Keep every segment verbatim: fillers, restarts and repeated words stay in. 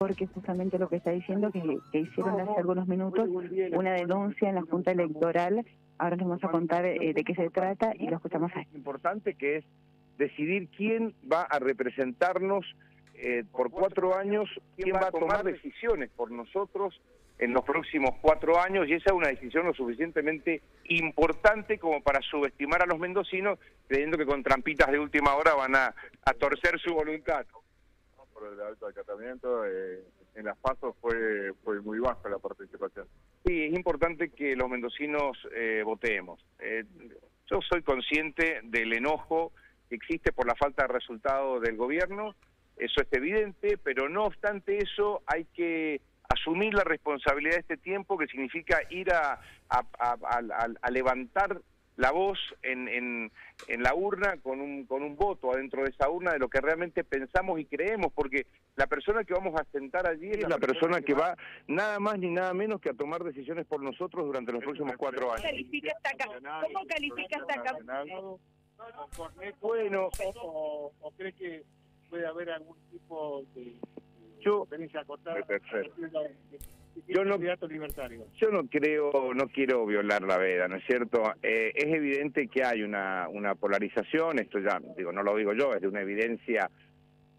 Porque justamente lo que está diciendo, que, que hicieron hace algunos minutos una denuncia en la Junta Electoral. Ahora les vamos a contar eh, de qué se trata y lo escuchamos ahí. Importante que es decidir quién va a representarnos eh, por cuatro años, quién va a tomar decisiones por nosotros en los próximos cuatro años, y esa es una decisión lo suficientemente importante como para subestimar a los mendocinos, creyendo que con trampitas de última hora van a, a torcer su voluntad. Por el alto acatamiento, eh, en las PASO fue, fue muy baja la participación. Sí, es importante que los mendocinos eh, votemos. Eh, yo soy consciente del enojo que existe por la falta de resultado del gobierno, eso es evidente, pero no obstante eso hay que asumir la responsabilidad de este tiempo, que significa ir a, a, a, a, a levantar la voz en, en, en la urna con un, con un voto adentro de esa urna de lo que realmente pensamos y creemos, porque la persona que vamos a sentar allí es la, la persona, persona que va, va nada más ni nada menos que a tomar decisiones por nosotros durante los próximos cuatro años. ¿Cómo califica hasta acá? ¿Cómo califica hasta acá? Bueno, ¿o, o cree que puede haber algún tipo de... Yo, yo, no, yo no creo, no quiero violar la veda, ¿no es cierto? Eh, es evidente que hay una, una polarización, esto ya digo, no lo digo yo, es de una evidencia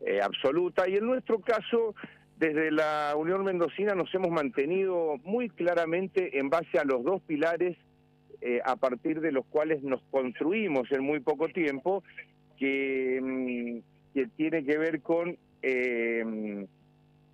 eh, absoluta, y en nuestro caso, desde la Unión Mendocina nos hemos mantenido muy claramente en base a los dos pilares eh, a partir de los cuales nos construimos en muy poco tiempo, que, que tiene que ver con... Eh,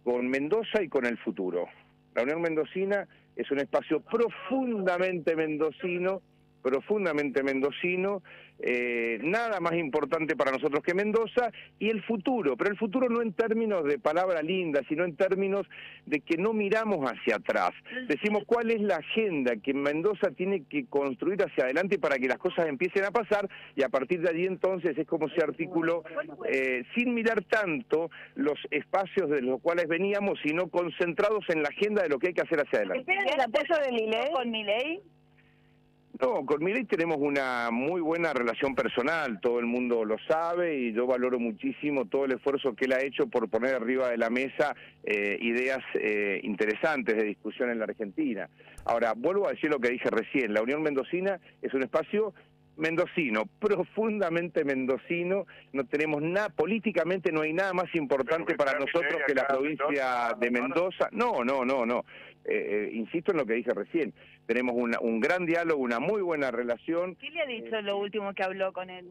con Mendoza y con el futuro. La Unión Mendocina es un espacio profundamente mendocino, profundamente mendocino, eh, nada más importante para nosotros que Mendoza, y el futuro, pero el futuro no en términos de palabra linda, sino en términos de que no miramos hacia atrás, decimos cuál es la agenda que Mendoza tiene que construir hacia adelante para que las cosas empiecen a pasar, y a partir de allí entonces es como se articuló, eh, sin mirar tanto los espacios de los cuales veníamos, sino concentrados en la agenda de lo que hay que hacer hacia adelante. ¿Esperan el apoyo de Milei? ¿Con Milei? No, con Milei tenemos una muy buena relación personal, todo el mundo lo sabe, y yo valoro muchísimo todo el esfuerzo que él ha hecho por poner arriba de la mesa eh, ideas eh, interesantes de discusión en la Argentina. Ahora, vuelvo a decir lo que dije recién, la Unión Mendocina es un espacio mendocino, profundamente mendocino, no tenemos nada, políticamente no hay nada más importante para nosotros que la provincia de Mendoza, no, no, no, no. Eh, eh, insisto en lo que dije recién, tenemos una, un gran diálogo, una muy buena relación. ¿Qué le ha dicho eh, lo último que habló con él?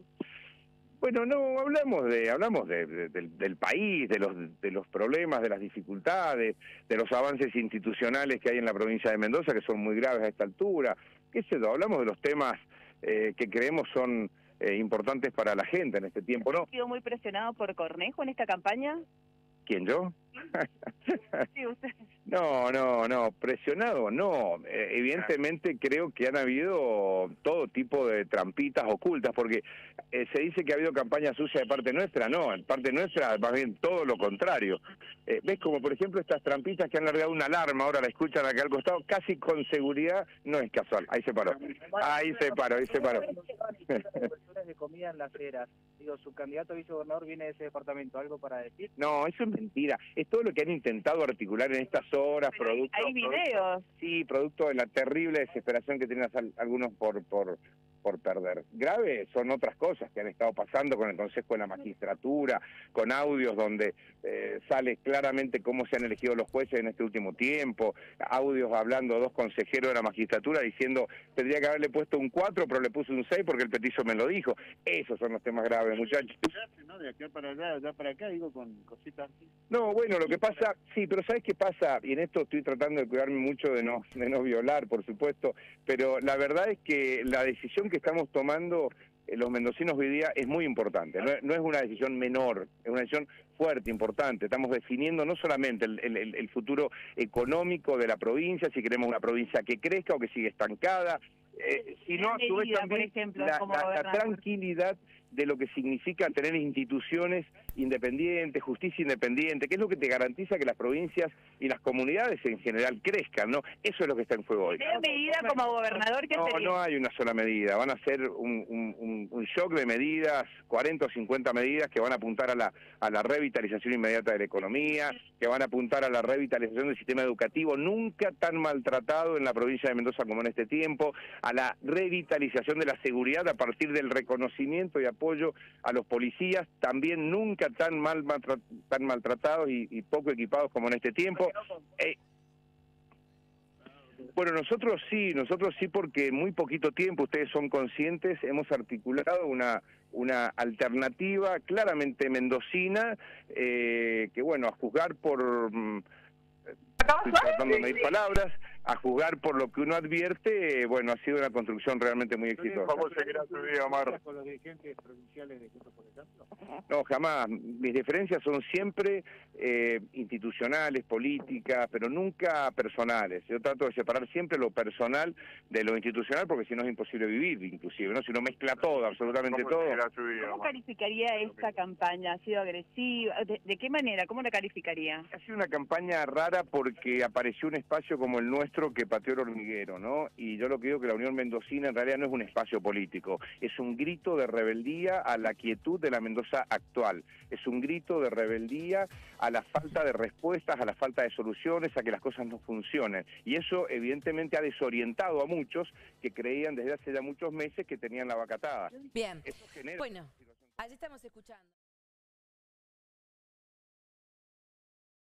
Bueno, no, hablamos de hablamos de, de, del, del país, de los, de los problemas, de las dificultades, de los avances institucionales que hay en la provincia de Mendoza, que son muy graves a esta altura, qué sé yo, hablamos de los temas eh, que creemos son eh, importantes para la gente en este tiempo, ¿no? ¿Ha sido muy presionado por Cornejo en esta campaña? ¿Quién, yo? Sí, usted. No, no, no, presionado no, eh, evidentemente creo que han habido todo tipo de trampitas ocultas, porque eh, se dice que ha habido campaña sucia de parte nuestra, no, de parte nuestra más bien todo lo contrario. Eh, ves como por ejemplo estas trampitas que han largado una alarma, ahora la escuchan acá al costado, casi con seguridad, no es casual, ahí se paró, ahí se paró, ahí se paró. De comida en las eras, digo, su candidato a vicegobernador viene de ese departamento, ¿algo para decir? No, eso es mentira, es todo lo que han intentado articular en estas horas, producto... ¿Hay videos? Sí, producto de la terrible desesperación que tienen algunos por, por, por perder. Grave son otras cosas que han estado pasando con el Consejo de la Magistratura, con audios donde eh, sale claramente cómo se han elegido los jueces en este último tiempo, audios hablando dos consejeros de la Magistratura diciendo tendría que haberle puesto un cuatro, pero le puse un seis porque el petiso me lo dijo. Esos son los temas graves, muchachos. No, de acá para allá, de allá para acá, digo, con cositas así. No, bueno, lo que pasa, sí, pero ¿sabes qué pasa? Y en esto estoy tratando de cuidarme mucho de no, de no violar, por supuesto, pero la verdad es que la decisión que estamos tomando eh, los mendocinos hoy día es muy importante, no, no es una decisión menor, es una decisión fuerte, importante. Estamos definiendo no solamente el, el, el futuro económico de la provincia, si queremos una provincia que crezca o que sigue estancada, eh, sino a su vez también la, la, la tranquilidad de lo que significa tener instituciones independientes, justicia independiente, que es lo que te garantiza que las provincias y las comunidades en general crezcan, ¿no? Eso es lo que está en juego hoy. ¿Qué medida como gobernador que no, sería? No hay una sola medida, van a ser un, un, un shock de medidas, cuarenta o cincuenta medidas que van a apuntar a la, a la revitalización inmediata de la economía, que van a apuntar a la revitalización del sistema educativo, nunca tan maltratado en la provincia de Mendoza como en este tiempo, a la revitalización de la seguridad a partir del reconocimiento y apoyo a los policías, también nunca tan mal tan maltratados y, y poco equipados como en este tiempo. Eh, bueno, nosotros sí, nosotros sí porque en muy poquito tiempo, ustedes son conscientes, hemos articulado una... una alternativa claramente mendocina, eh, que bueno, a juzgar por... Estoy tratando de no ir palabras, a juzgar por lo que uno advierte, eh, bueno, ha sido una construcción realmente muy exitosa. ¿Cómo seguirá tu día, Omar? ¿Con los dirigentes provinciales de Juntos por el Campo? No, jamás. Mis diferencias son siempre eh, institucionales, políticas, pero nunca personales. Yo trato de separar siempre lo personal de lo institucional, porque si no es imposible vivir, inclusive, ¿no? Si no mezcla todo, absolutamente todo. ¿Cómo calificaría esta campaña? ¿Ha sido agresiva? ¿De, de qué manera? ¿Cómo la calificaría? Ha sido una campaña rara porque apareció un espacio como el nuestro que pateó el hormiguero, ¿no? Y yo lo que digo que la Unión Mendocina en realidad no es un espacio político, es un grito de rebeldía a la quietud de la Mendoza actual, es un grito de rebeldía a la falta de respuestas, a la falta de soluciones, a que las cosas no funcionen. Y eso evidentemente ha desorientado a muchos que creían desde hace ya muchos meses que tenían la vacatada. Bien, eso genera... bueno, allí estamos escuchando.